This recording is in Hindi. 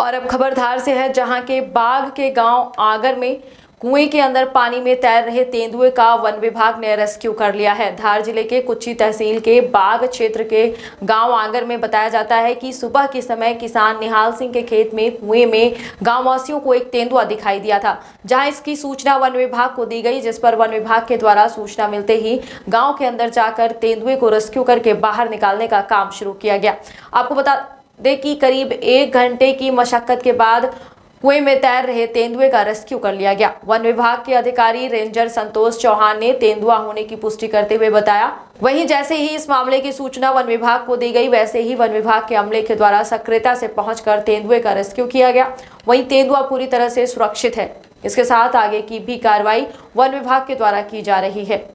और अब खबरदार से है, जहां के बाग के गांव आगर में कुएं के अंदर पानी में तैर रहे तेंदुए का वन विभाग ने रेस्क्यू कर लिया है। धार जिले के कुच्ची तहसील के बाग क्षेत्र के गांव आगर में बताया जाता है कि सुबह के समय किसान निहाल सिंह के खेत में कुएं में गांववासियों को एक तेंदुआ दिखाई दिया था, जहां इसकी सूचना वन विभाग को दी गई, जिस पर वन विभाग के द्वारा सूचना मिलते ही गाँव के अंदर जाकर तेंदुए को रेस्क्यू करके बाहर निकालने का काम शुरू किया गया। आपको बता दें कि करीब 1 घंटे की मशक्कत के बाद कुएं में तैर रहे तेंदुए का रेस्क्यू कर लिया गया। वन विभाग के अधिकारी रेंजर संतोष चौहान ने तेंदुआ होने की पुष्टि करते हुए बताया। वहीं जैसे ही इस मामले की सूचना वन विभाग को दी गई, वैसे ही वन विभाग के अमले के द्वारा सक्रियता से पहुंचकर तेंदुए का रेस्क्यू किया गया। वहीं तेंदुआ पूरी तरह से सुरक्षित है। इसके साथ आगे की भी कार्रवाई वन विभाग के द्वारा की जा रही है।